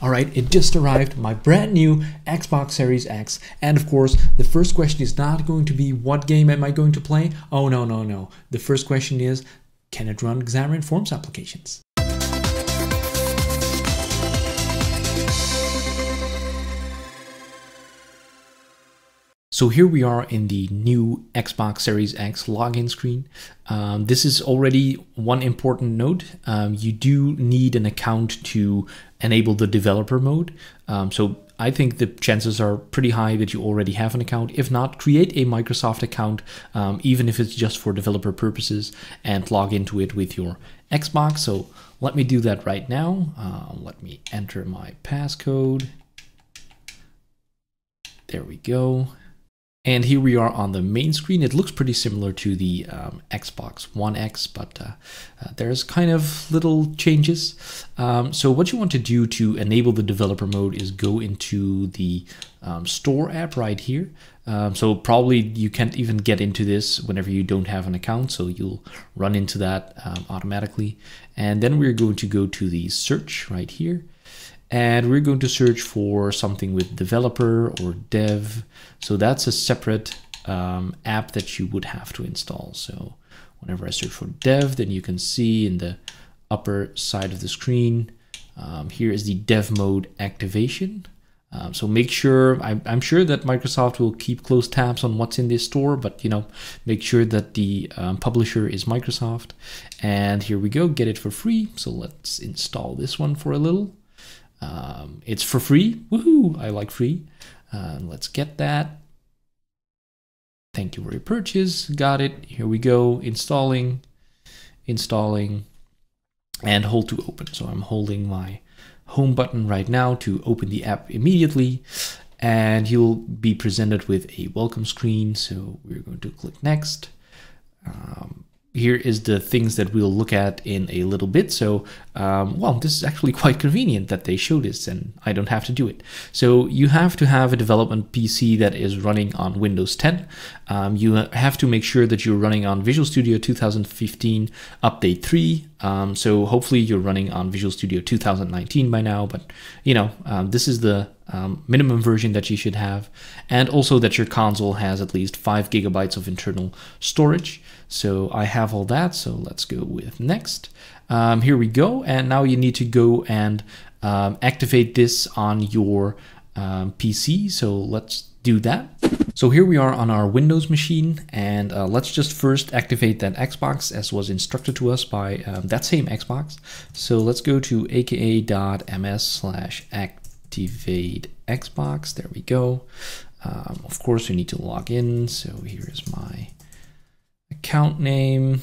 All right, it just arrived, my brand new Xbox Series X. And of course, the first question is not going to be what game am I going to play? Oh, no. The first question is, can it run Xamarin.Forms applications? So here we are in the new Xbox Series X login screen. This is already one important note. You do need an account to enable the developer mode. So I think the chances are pretty high that you already have an account. If not, create a Microsoft account, even if it's just for developer purposes, and log into it with your Xbox. So let me do that right now. Let me enter my passcode. There we go. And here we are on the main screen. It looks pretty similar to the Xbox One X, but there's kind of little changes. So what you want to do to enable the developer mode is go into the store app right here. So probably you can't even get into this whenever you don't have an account, so you'll run into that automatically. And then we're going to go to the search right here. And we're going to search for something with developer or dev. So that's a separate app that you would have to install. So whenever I search for dev, then you can see in the upper side of the screen, here is the dev mode activation. So make sure, I'm sure that Microsoft will keep close tabs on what's in this store, but you know, make sure that the publisher is Microsoft. And here we go, get it for free. So let's install this one for a little. It's for free. Woohoo! I like free. Let's get that. Thank you for your purchase. Got it. Here we go. Installing, and hold to open. So I'm holding my home button right now to open the app immediately, and you'll be presented with a welcome screen. So we're going to click next. Here is the things that we'll look at in a little bit. So, well, this is actually quite convenient that they show this and I don't have to do it. So you have to have a development PC that is running on Windows 10. You have to make sure that you're running on Visual Studio 2015 Update 3. So hopefully you're running on Visual Studio 2019 by now, but you know, this is the minimum version that you should have. And also that your console has at least 5 GB of internal storage. So I have all that. So let's go with next. Here we go. And now you need to go and activate this on your PC. So let's do that. So here we are on our Windows machine, and let's just first activate that Xbox as was instructed to us by that same Xbox. So let's go to aka.ms/activate Xbox. There we go. Of course, we need to log in. So here's my account name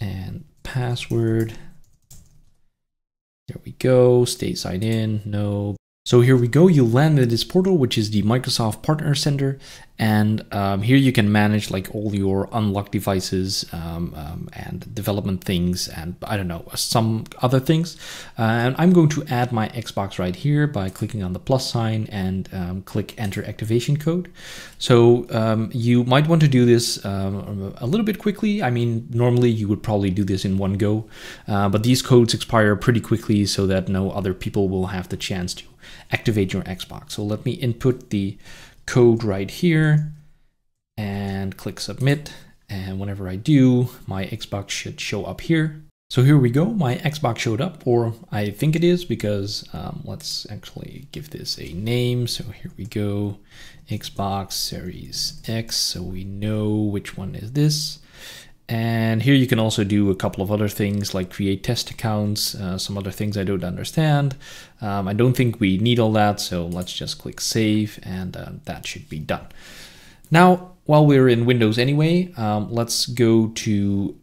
and password. There we go. Stay signed in. No. So here we go, you land at this portal, which is the Microsoft Partner Center. And here you can manage like all your unlocked devices and development things and I don't know, some other things. And I'm going to add my Xbox right here by clicking on the plus sign and click enter activation code. So you might want to do this a little bit quickly. I mean, normally you would probably do this in one go, but these codes expire pretty quickly so that no other people will have the chance to activate your Xbox. So let me input the code right here and click submit. And whenever I do, my Xbox should show up here. So here we go. My Xbox showed up, or I think it is, because let's actually give this a name. So here we go, Xbox Series X. So we know which one is this. And here you can also do a couple of other things like create test accounts, some other things I don't understand. I don't think we need all that, so let's just click save and that should be done. Now, while we're in Windows anyway, let's go to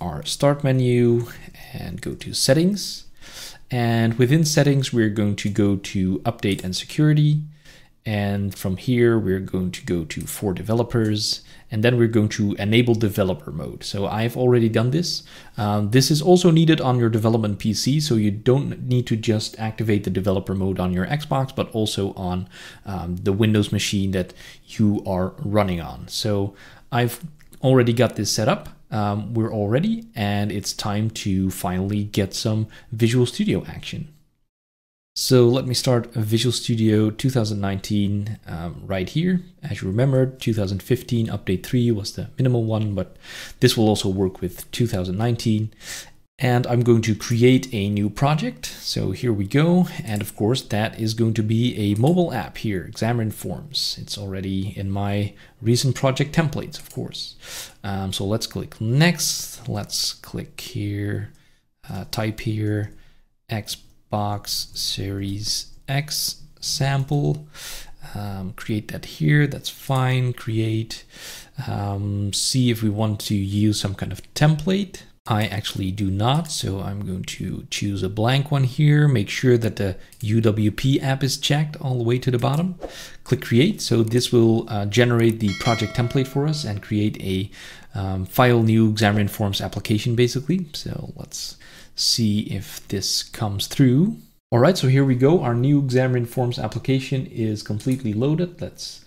our start menu and go to settings. And within settings, we're going to go to update and security. And from here, we're going to go to for developers, and then we're going to enable developer mode. So I've already done this. This is also needed on your development PC. So you don't need to just activate the developer mode on your Xbox, but also on the Windows machine that you are running on. So I've already got this set up. We're all ready, and it's time to finally get some Visual Studio action. So let me start Visual Studio 2019 right here. As you remember, 2015 update 3 was the minimal one, but this will also work with 2019. And I'm going to create a new project. So here we go. And of course, that is going to be a mobile app here, Xamarin.Forms. It's already in my recent project templates, of course. So let's click next. Let's click here, type here, Xbox Series X sample, create that here, that's fine, create, see if we want to use some kind of template. I actually do not, so I'm going to choose a blank one here, make sure that the UWP app is checked all the way to the bottom, click create, so this will generate the project template for us and create a file new Xamarin.Forms application basically, so let's see if this comes through. All right, so here we go. Our new Xamarin.Forms application is completely loaded. Let's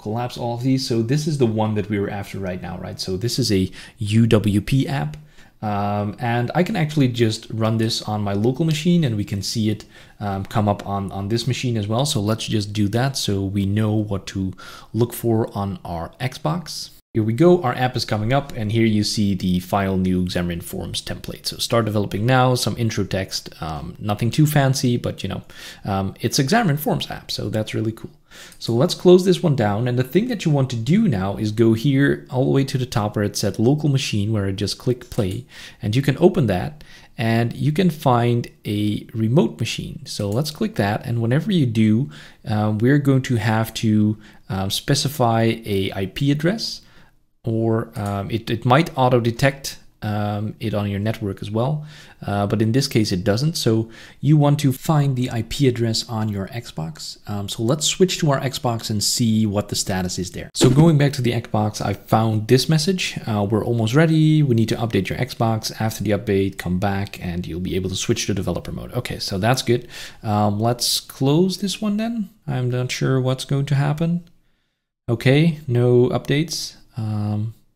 collapse all of these. So this is the one that we were after right now, right? So this is a UWP app. And I can actually just run this on my local machine and we can see it come up on this machine as well. So let's just do that so we know what to look for on our Xbox. Here we go, our app is coming up and here you see the file new Xamarin.Forms template. So start developing now, some intro text, nothing too fancy, but you know, it's a Xamarin.Forms app, so that's really cool. So let's close this one down. And the thing that you want to do now is go here all the way to the top where it said local machine, where I just click play and you can open that and you can find a remote machine. So let's click that. And whenever you do, we're going to have to specify a IP address. Or it might auto detect it on your network as well, but in this case it doesn't. So you want to find the IP address on your Xbox. So let's switch to our Xbox and see what the status is there. So going back to the Xbox, I found this message. We're almost ready. We need to update your Xbox. After the update, come back and you'll be able to switch to developer mode. Okay, so that's good. Let's close this one then. I'm not sure what's going to happen. Okay, no updates.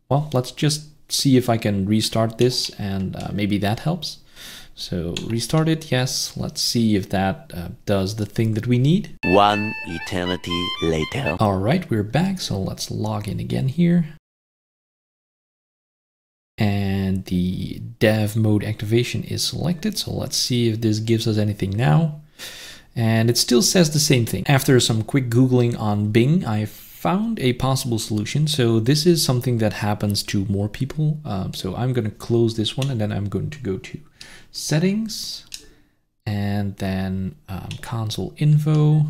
Well, let's just see if I can restart this and maybe that helps. So restart it, yes. Let's see if that does the thing that we need. One eternity later. All right, we're back. So let's log in again here. And the dev mode activation is selected. So let's see if this gives us anything now. And it still says the same thing. After some quick Googling on Bing, I've found a possible solution. So this is something that happens to more people. So I'm going to close this one and then I'm going to go to settings and then console info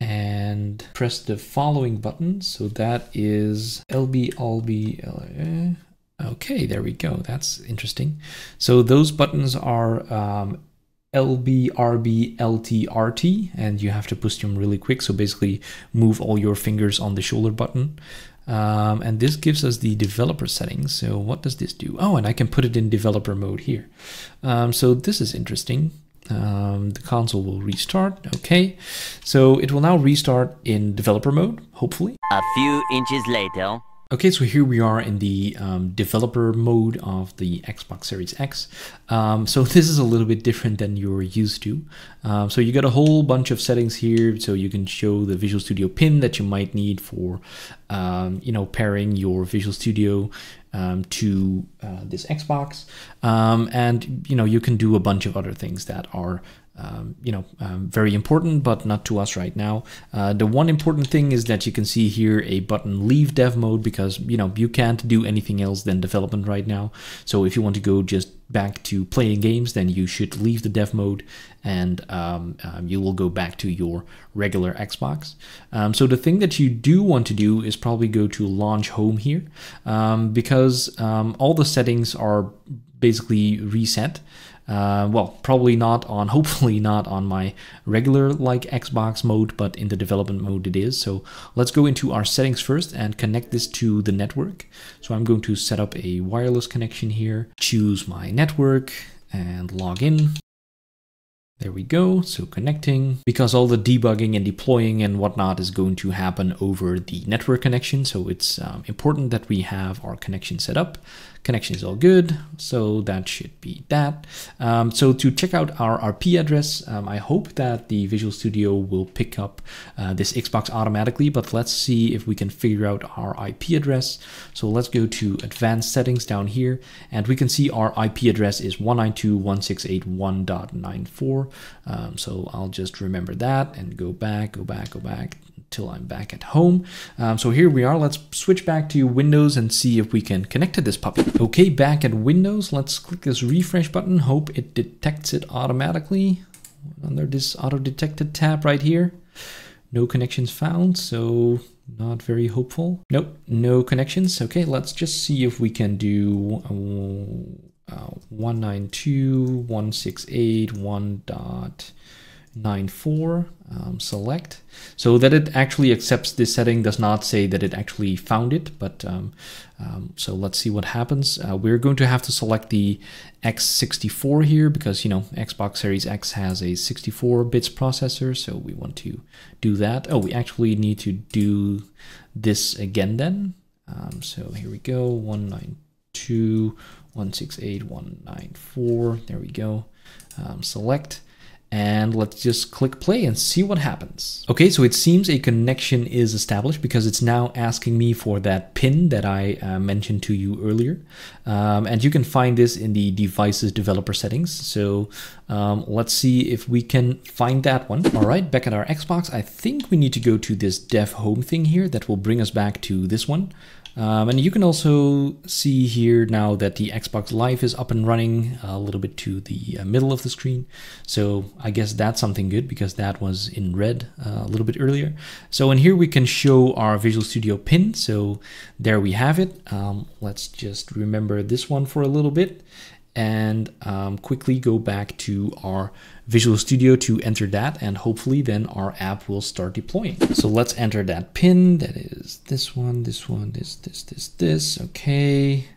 and press the following button. So that is LB. Okay, there we go. That's interesting. So those buttons are LB, RB, LT, RT, and you have to push them really quick. So basically move all your fingers on the shoulder button. And this gives us the developer settings. So what does this do? Oh, and I can put it in developer mode here. So this is interesting. The console will restart. Okay. So it will now restart in developer mode, hopefully. A few inches later. Okay, so here we are in the developer mode of the Xbox Series X. So this is a little bit different than you're used to. So you got a whole bunch of settings here. So you can show the Visual Studio pin that you might need for, you know, pairing your Visual Studio to this Xbox. And, you know, you can do a bunch of other things that are very important, but not to us right now. The one important thing is that you can see here a button leave dev mode because, you know, you can't do anything else than development right now. So if you want to go just back to playing games, then you should leave the dev mode and you will go back to your regular Xbox. So the thing that you do want to do is probably go to launch home here because all the settings are basically reset. Well, probably not on, hopefully not on my regular like Xbox mode, but in the development mode it is. So let's go into our settings first and connect this to the network. So I'm going to set up a wireless connection here, choose my network and log in. There we go. So connecting, because all the debugging and deploying and whatnot is going to happen over the network connection. So it's important that we have our connection set up. Connection is all good, so that should be that. So to check out our IP address, I hope that the Visual Studio will pick up this Xbox automatically, but let's see if we can figure out our IP address. So let's go to advanced settings down here, and we can see our IP address is 192.168.1.94. So I'll just remember that and go back till I'm back at home. So here we are. Let's switch back to Windows and see if we can connect to this puppy. Okay, back at Windows, let's click this refresh button. Hope it detects it automatically under this auto detected tab right here. No connections found, so not very hopeful. Nope, no connections. Okay, let's just see if we can do 192.168.1.94, select, so that it actually accepts this setting. Does not say that it actually found it, but so let's see what happens. We're going to have to select the X64 here because, you know, Xbox Series X has a 64 bits processor, so we want to do that. Oh, we actually need to do this again then. So here we go, 192.168.1.94, there we go, select. And let's just click play and see what happens. Okay, so it seems a connection is established because it's now asking me for that PIN that I mentioned to you earlier. And you can find this in the devices developer settings. So let's see if we can find that one. All right, back at our Xbox, I think we need to go to this dev home thing here that will bring us back to this one. And you can also see here now that the Xbox Live is up and running a little bit to the middle of the screen. So I guess that's something good because that was in red a little bit earlier. So in here we can show our Visual Studio pin. So there we have it. Let's just remember this one for a little bit and quickly go back to our Visual Studio to enter that, and hopefully then our app will start deploying. So let's enter that pin. That is this one, this one, this. Okay,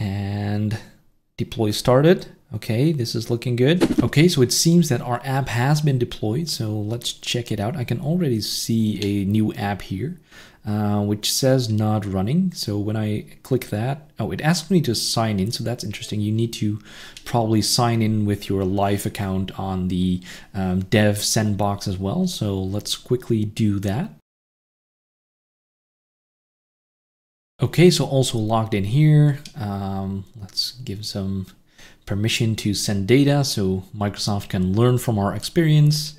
and deploy started. Okay, this is looking good. Okay, so it seems that our app has been deployed. So let's check it out. I can already see a new app here, which says not running. So when I click that, oh, it asks me to sign in. So that's interesting. You need to probably sign in with your Live account on the dev sandbox as well. So let's quickly do that. Okay, so also logged in here. Let's give some permission to send data so Microsoft can learn from our experience.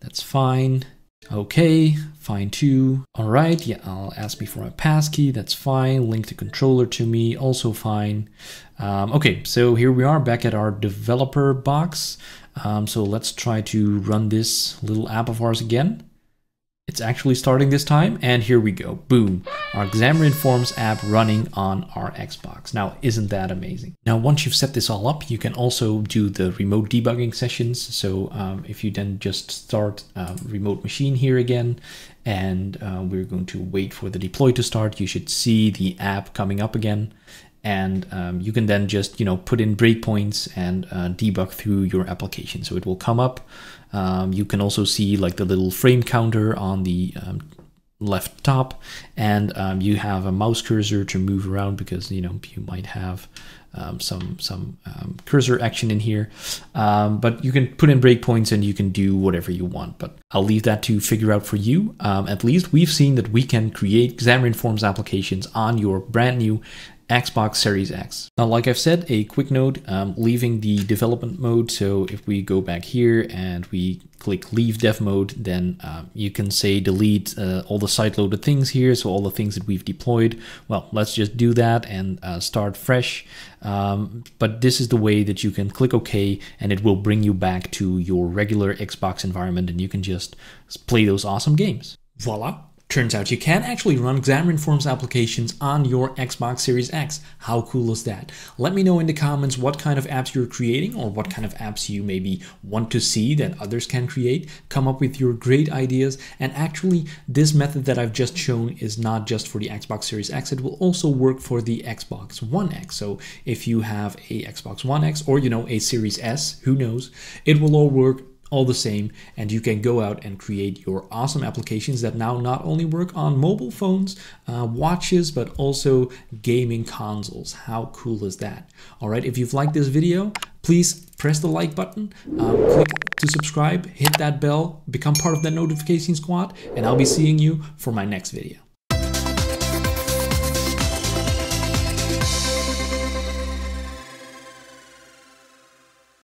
That's fine. Okay, fine too. All right, yeah, I'll ask me for a passkey. That's fine. Link the controller to me, also fine. Okay, so here we are back at our developer box. So let's try to run this little app of ours again. It's actually starting this time, and here we go, boom. Our Xamarin.Forms app running on our Xbox. Now, isn't that amazing? Now, once you've set this all up, you can also do the remote debugging sessions. So if you then just start remote machine here again, and we're going to wait for the deploy to start, you should see the app coming up again. And you can then just, you know, put in breakpoints and debug through your application. So it will come up. You can also see like the little frame counter on the left top, and you have a mouse cursor to move around because, you know, you might have some cursor action in here, but you can put in breakpoints and you can do whatever you want, but I'll leave that to figure out for you. At least we've seen that we can create Xamarin.Forms applications on your brand new Xbox Series X. Now, like I've said, a quick note, leaving the development mode. So if we go back here and we click leave dev mode, then you can say delete all the site loaded things here. So all the things that we've deployed, well, let's just do that and start fresh. But this is the way that you can click OK, and it will bring you back to your regular Xbox environment, and you can just play those awesome games. Voila. Turns out you can actually run Xamarin.Forms applications on your Xbox Series X. How cool is that? Let me know in the comments what kind of apps you're creating, or what kind of apps you maybe want to see that others can create. Come up with your great ideas. And actually, this method that I've just shown is not just for the Xbox Series X. It will also work for the Xbox One X. So if you have a Xbox One X, or, you know, a Series S, who knows, it will all work all the same, and you can go out and create your awesome applications that now not only work on mobile phones, watches, but also gaming consoles. How cool is that? All right, if you've liked this video, please press the like button, click to subscribe, hit that bell, become part of that notification squad, and I'll be seeing you for my next video.